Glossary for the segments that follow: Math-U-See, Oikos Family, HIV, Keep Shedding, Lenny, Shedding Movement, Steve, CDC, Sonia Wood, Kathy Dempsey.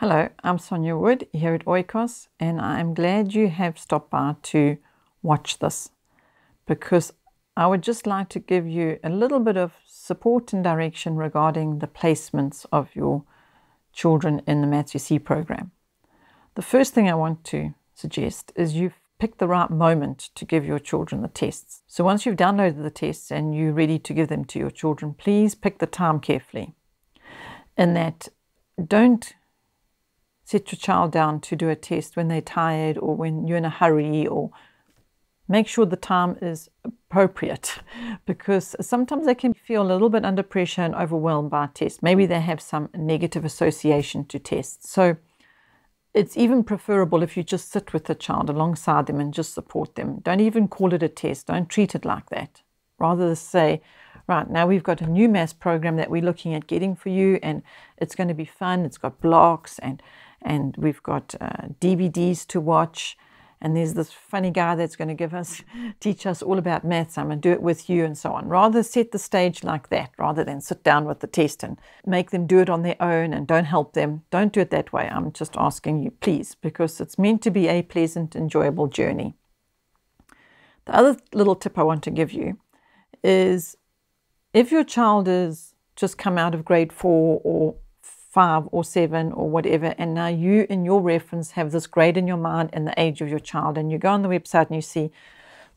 Hello, I'm Sonia Wood here at Oikos, and I'm glad you have stopped by to watch this, because I would just like to give you a little bit of support and direction regarding the placements of your children in the Math-U-See program. The first thing I want to suggest is you've picked the right moment to give your children the tests. So once you've downloaded the tests and you're ready to give them to your children, please pick the time carefully. In that, don't set your child down to do a test when they're tired or when you're in a hurry, or make sure the time is appropriate, because sometimes they can feel a little bit under pressure and overwhelmed by tests. Maybe they have some negative association to tests. So it's even preferable if you just sit with the child alongside them and just support them. Don't even call it a test. Don't treat it like that. Rather say, right, now we've got a new maths program that we're looking at getting for you, and it's going to be fun. It's got blocks and we've got DVDs to watch, and there's this funny guy that's going to teach us all about maths. I'm going to do it with you, and so on. Rather set the stage like that, rather than sit down with the test and make them do it on their own and don't help them. Don't do it that way. I'm just asking you, please, because it's meant to be a pleasant, enjoyable journey. The other little tip I want to give you is if your child has just come out of grade 4 or 5 or 7 or whatever, and now you in your reference have this grade in your mind and the age of your child, and you go on the website and you see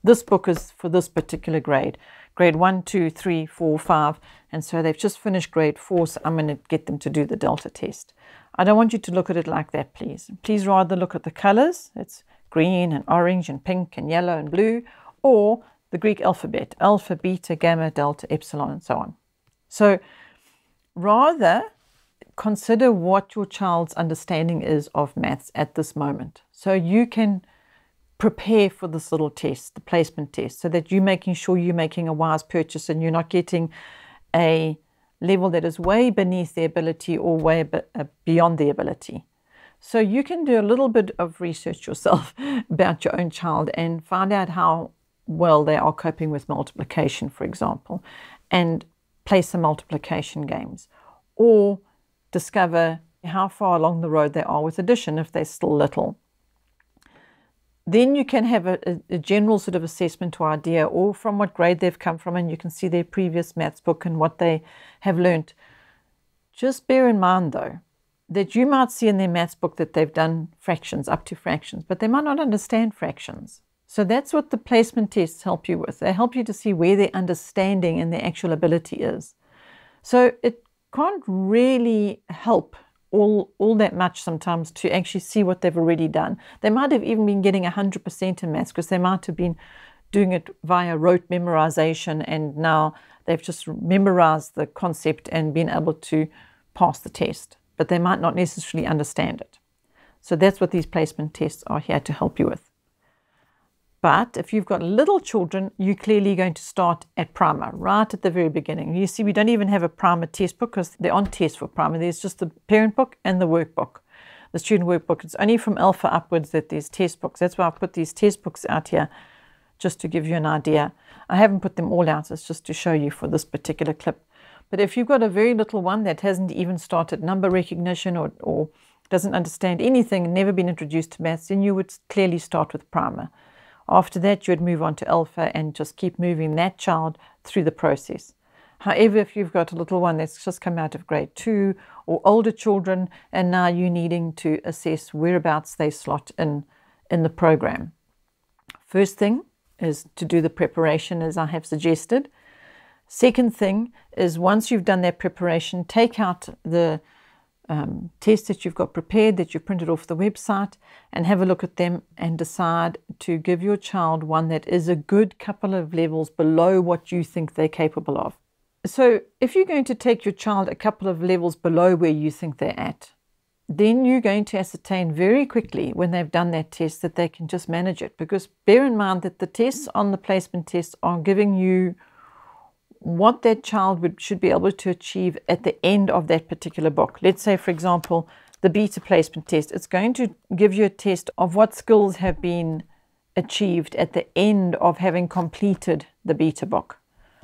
this book is for this particular grade, grade 1, 2, 3, 4, 5, and so they've just finished grade 4, so I'm going to get them to do the Delta test. I don't want you to look at it like that, please. Please rather look at the colors. It's green and orange and pink and yellow and blue, or the Greek alphabet, alpha, beta, gamma, delta, epsilon, and so on. So rather consider what your child's understanding is of maths at this moment, so you can prepare for this little test, the placement test, so that you're making sure you're making a wise purchase and you're not getting a level that is way beneath their ability or way beyond their ability. So you can do a little bit of research yourself about your own child and find out how well they are coping with multiplication, for example, and play some multiplication games, or discover how far along the road they are with addition if they're still little. Then you can have a general sort of assessment or idea, or from what grade they've come from, and you can see their previous maths book and what they have learnt. Just bear in mind, though, that you might see in their maths book that they've done fractions, up to fractions, but they might not understand fractions. So that's what the placement tests help you with. They help you to see where their understanding and their actual ability is. So it can't really help all that much sometimes to actually see what they've already done. They might have even been getting 100% in maths because they might have been doing it via rote memorization, and now they've just memorized the concept and been able to pass the test, but they might not necessarily understand it. So that's what these placement tests are here to help you with. But if you've got little children, you're clearly going to start at primer, right at the very beginning. You see, we don't even have a primer test book because there aren't tests for primer. There's just the parent book and the workbook, the student workbook. It's only from alpha upwards that there's test books. That's why I put these test books out here, just to give you an idea. I haven't put them all out. It's just to show you for this particular clip. But if you've got a very little one that hasn't even started number recognition or doesn't understand anything and never been introduced to maths, then you would clearly start with primer. After that, you would move on to alpha and just keep moving that child through the process. However, if you've got a little one that's just come out of grade 2 or older children, and now you're needing to assess whereabouts they slot in the program. First thing is to do the preparation as I have suggested. Second thing is, once you've done that preparation, take out the tests that you've got prepared, that you've printed off the website, and have a look at them and decide to give your child one that is a good couple of levels below what you think they're capable of. So if you're going to take your child a couple of levels below where you think they're at, then you're going to ascertain very quickly when they've done that test that they can just manage it, because bear in mind that the tests on the placement tests are giving you what that child should be able to achieve at the end of that particular book. Let's say, for example, the beta placement test. It's going to give you a test of what skills have been achieved at the end of having completed the beta book.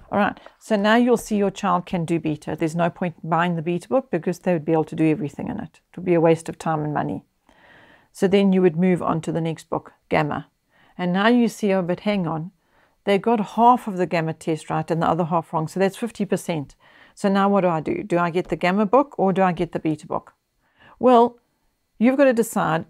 All right, so now you'll see your child can do beta. There's no point buying the beta book because they would be able to do everything in it. It would be a waste of time and money. So then you would move on to the next book, gamma. And now you see, oh, but hang on, they got half of the gamma test right and the other half wrong. So that's 50%. So now what do I do? Do I get the gamma book or do I get the beta book? Well, you've got to decide,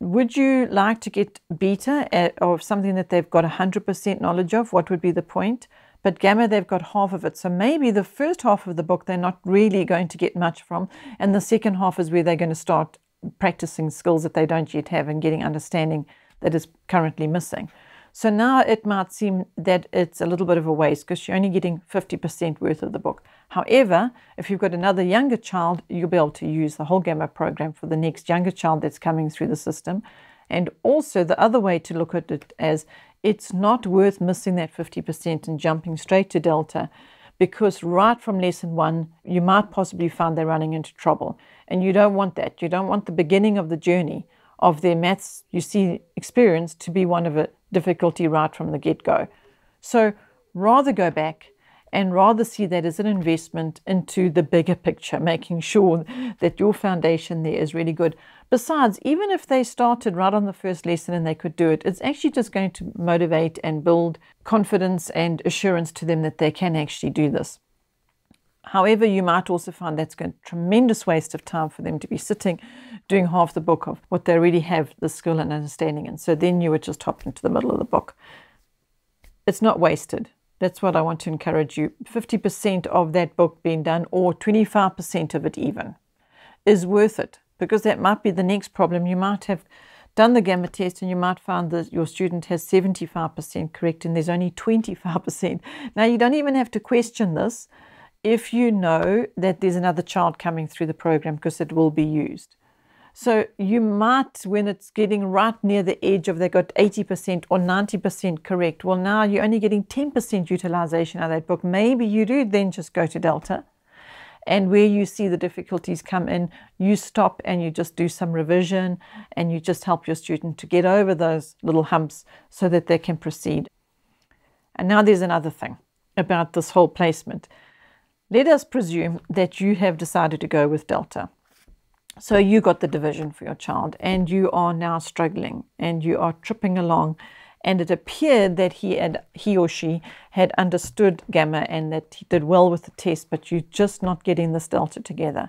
would you like to get beta of something that they've got 100% knowledge of? What would be the point? But gamma, they've got half of it. So maybe the first half of the book, they're not really going to get much from. And the second half is where they're going to start practicing skills that they don't yet have and getting understanding that is currently missing. So now it might seem that it's a little bit of a waste because you're only getting 50% worth of the book. However, if you've got another younger child, you'll be able to use the whole gamma program for the next younger child that's coming through the system. And also the other way to look at it as it's not worth missing that 50% and jumping straight to delta, because right from lesson one, you might possibly find they're running into trouble. And you don't want that. You don't want the beginning of the journey of their Math-U-See experience to be one of a difficulty right from the get-go. So rather go back and rather see that as an investment into the bigger picture, making sure that your foundation there is really good. Besides, even if they started right on the first lesson and they could do it, it's actually just going to motivate and build confidence and assurance to them that they can actually do this. However, you might also find that's a tremendous waste of time for them to be sitting doing half the book of what they already have the skill and understanding in. So then you would just hop into the middle of the book. It's not wasted. That's what I want to encourage you. 50% of that book being done, or 25% of it even, is worth it, because that might be the next problem. You might have done the gamma test and you might find that your student has 75% correct and there's only 25%. Now, you don't even have to question this if you know that there's another child coming through the program, because it will be used. So you might, when it's getting right near the edge of they got 80% or 90% correct, well, now you're only getting 10% utilization out of that book. Maybe you do then just go to delta, and where you see the difficulties come in, you stop and you just do some revision and you just help your student to get over those little humps so that they can proceed. And now there's another thing about this whole placement. Let us presume that you have decided to go with delta. So you got the division for your child and you are now struggling and you are tripping along, and it appeared that he or she had understood gamma and that he did well with the test, but you're just not getting this delta together.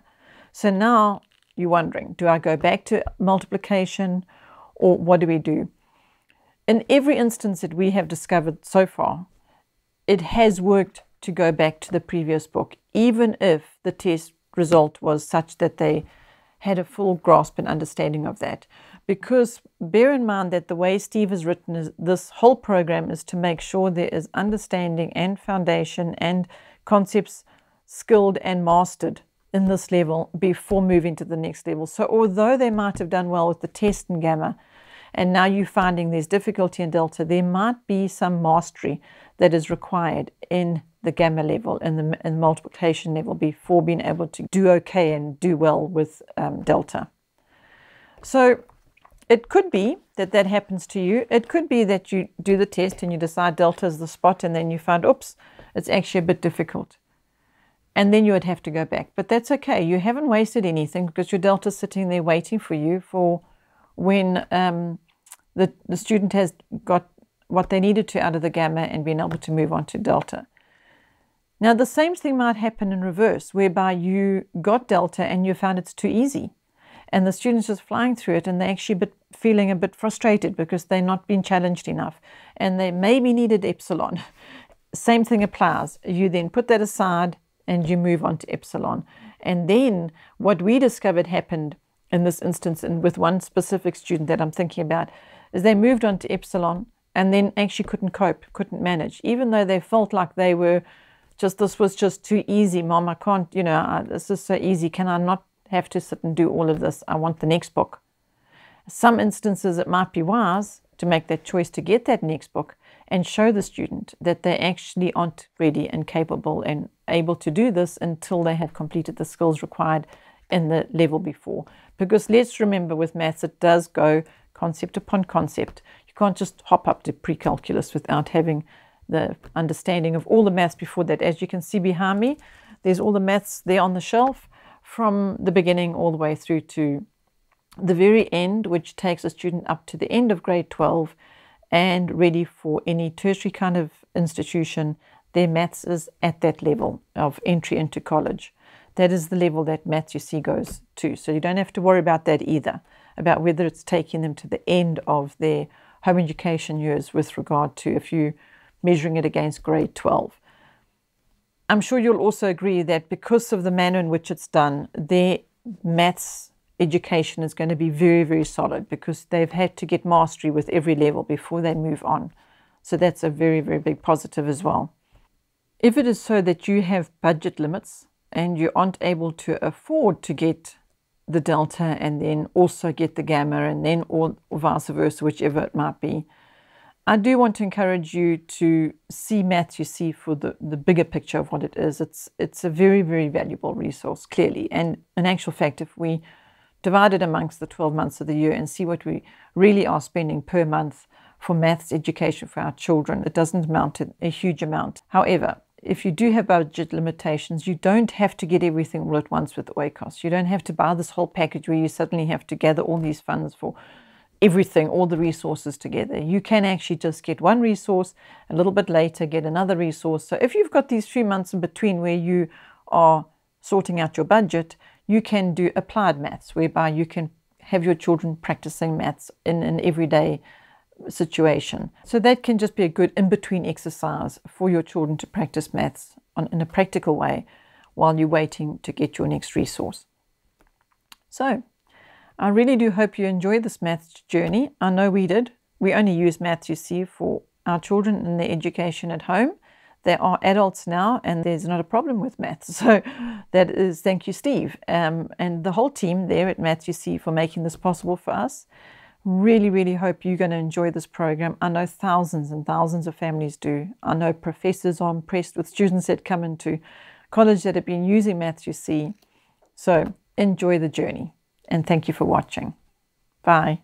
So now you're wondering, do I go back to multiplication or what do we do? In every instance that we have discovered so far, it has worked to go back to the previous book, even if the test result was such that they had a full grasp and understanding of that. Because bear in mind that the way Steve has written is, this whole program is to make sure there is understanding and foundation and concepts skilled and mastered in this level before moving to the next level. So although they might have done well with the test and gamma, and now you're finding there's difficulty in delta, there might be some mastery that is required in the gamma level and the multiplication level before being able to do okay and do well with delta. So it could be that that happens to you. It could be that you do the test and you decide delta is the spot, and then you find, oops, it's actually a bit difficult. And then you would have to go back. But that's okay. You haven't wasted anything, because your delta's sitting there waiting for you for when the student has got what they needed to out of the gamma and being able to move on to delta. Now, the same thing might happen in reverse, whereby you got delta and you found it's too easy. And the student's just flying through it, and they're actually feeling a bit frustrated because they're not being challenged enough. And they maybe needed epsilon. Same thing applies. You then put that aside and you move on to epsilon. And then what we discovered happened in this instance, and with one specific student that I'm thinking about, is they moved on to epsilon and then actually couldn't cope, couldn't manage, even though they felt like they were just, this was just too easy, Mom, I can't, you know, this is so easy. Can I not have to sit and do all of this? I want the next book. Some instances it might be wise to make that choice to get that next book and show the student that they actually aren't ready and capable and able to do this until they have completed the skills required in the level before. Because let's remember, with maths, it does go concept upon concept. You can't just hop up to pre-calculus without having the understanding of all the maths before that. As you can see behind me, there's all the maths there on the shelf from the beginning all the way through to the very end, which takes a student up to the end of grade 12 and ready for any tertiary kind of institution. Their maths is at that level of entry into college. That is the level that Math-U-See goes to. So you don't have to worry about that either, about whether it's taking them to the end of their home education years with regard to if you're measuring it against grade 12. I'm sure you'll also agree that because of the manner in which it's done, their maths education is going to be very, very solid because they've had to get mastery with every level before they move on. So that's a very, very big positive as well. If it is so that you have budget limits and you aren't able to afford to get the delta and then also get the gamma and then or vice versa, whichever it might be, I do want to encourage you to see Math-U-See for the bigger picture of what it is. It's a very, very valuable resource, clearly. And in actual fact, if we divide it amongst the 12 months of the year and see what we really are spending per month for maths education for our children, it doesn't amount to a huge amount. However, if you do have budget limitations, you don't have to get everything all at once with Oikos. You don't have to buy this whole package where you suddenly have to gather all these funds for everything, all the resources together. You can actually just get one resource, a little bit later get another resource. So if you've got these 3 months in between where you are sorting out your budget, you can do applied maths, whereby you can have your children practicing maths in an everyday situation. So that can just be a good in-between exercise for your children to practice maths in a practical way while you're waiting to get your next resource. So I really do hope you enjoy this maths journey. I know we did. We only use Math-U-See for our children and their education at home. They are adults now and there's not a problem with maths. So that is, thank you, Steve, and the whole team there at Math-U-See for making this possible for us. Really, really hope you're going to enjoy this program. I know thousands and thousands of families do. I know professors are impressed with students that come into college that have been using Math-U-See. So enjoy the journey and thank you for watching. Bye.